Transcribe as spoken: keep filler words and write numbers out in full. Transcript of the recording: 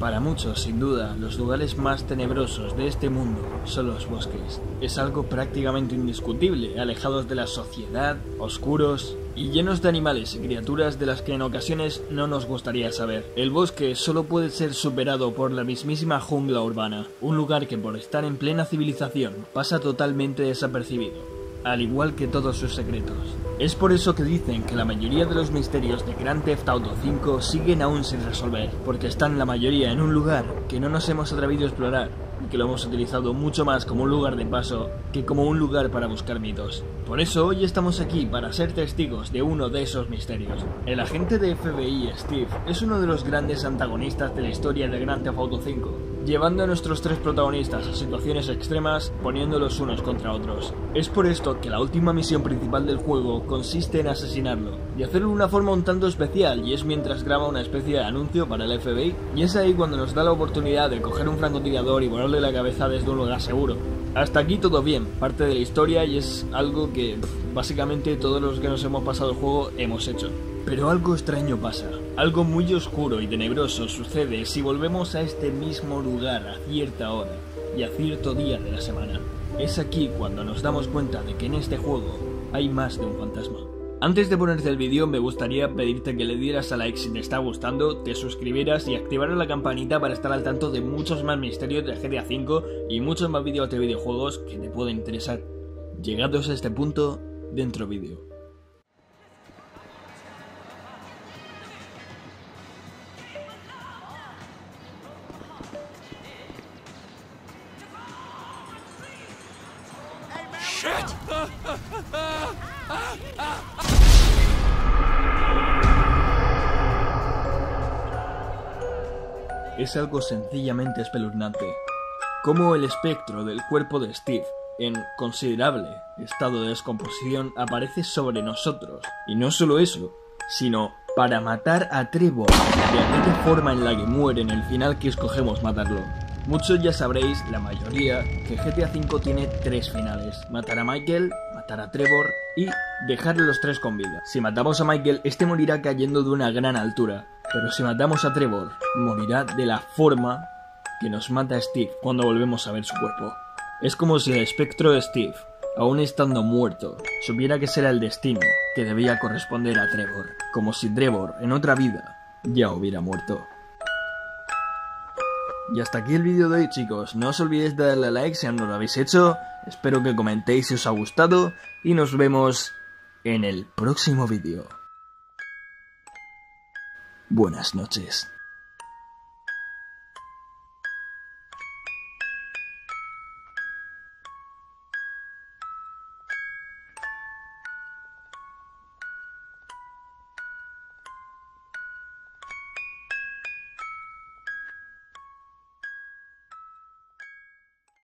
Para muchos, sin duda, los lugares más tenebrosos de este mundo son los bosques. Es algo prácticamente indiscutible, alejados de la sociedad, oscuros y llenos de animales y criaturas de las que en ocasiones no nos gustaría saber. El bosque solo puede ser superado por la mismísima jungla urbana, un lugar que por estar en plena civilización pasa totalmente desapercibido, al igual que todos sus secretos. Es por eso que dicen que la mayoría de los misterios de Grand Theft Auto cinco siguen aún sin resolver, porque están la mayoría en un lugar que no nos hemos atrevido a explorar y que lo hemos utilizado mucho más como un lugar de paso que como un lugar para buscar mitos. Por eso hoy estamos aquí para ser testigos de uno de esos misterios. El agente de F B I Steve es uno de los grandes antagonistas de la historia de Grand Theft Auto cinco, llevando a nuestros tres protagonistas a situaciones extremas, poniéndolos unos contra otros. Es por esto que la última misión principal del juego consiste en asesinarlo, y hacerlo de una forma un tanto especial, y es mientras graba una especie de anuncio para el F B I, y es ahí cuando nos da la oportunidad de coger un francotirador y volarle la cabeza desde un lugar seguro. Hasta aquí todo bien, parte de la historia, y es algo que pff, básicamente todos los que nos hemos pasado el juego hemos hecho. Pero algo extraño pasa, algo muy oscuro y tenebroso sucede si volvemos a este mismo lugar a cierta hora y a cierto día de la semana. Es aquí cuando nos damos cuenta de que en este juego hay más de un fantasma. Antes de ponerte el vídeo me gustaría pedirte que le dieras a like si te está gustando, te suscribieras y activaras la campanita para estar al tanto de muchos más misterios de G T A cinco y muchos más vídeos de videojuegos que te pueden interesar. Llegados a este punto, dentro vídeo. Es algo sencillamente espeluznante, como el espectro del cuerpo de Steve, en considerable estado de descomposición, aparece sobre nosotros. Y no solo eso, sino para matar a Trevor, de aquella forma en la que muere en el final que escogemos matarlo. Muchos ya sabréis, la mayoría, que G T A cinco tiene tres finales: matar a Michael, matar a Trevor y dejarle los tres con vida. Si matamos a Michael, este morirá cayendo de una gran altura, pero si matamos a Trevor, morirá de la forma que nos mata Steve cuando volvemos a ver su cuerpo. Es como si el espectro de Steve, aún estando muerto, supiera que será el destino que debía corresponder a Trevor, como si Trevor en otra vida ya hubiera muerto. Y hasta aquí el vídeo de hoy, chicos. No os olvidéis de darle a like si aún no lo habéis hecho. Espero que comentéis si os ha gustado y nos vemos en el próximo vídeo. Buenas noches.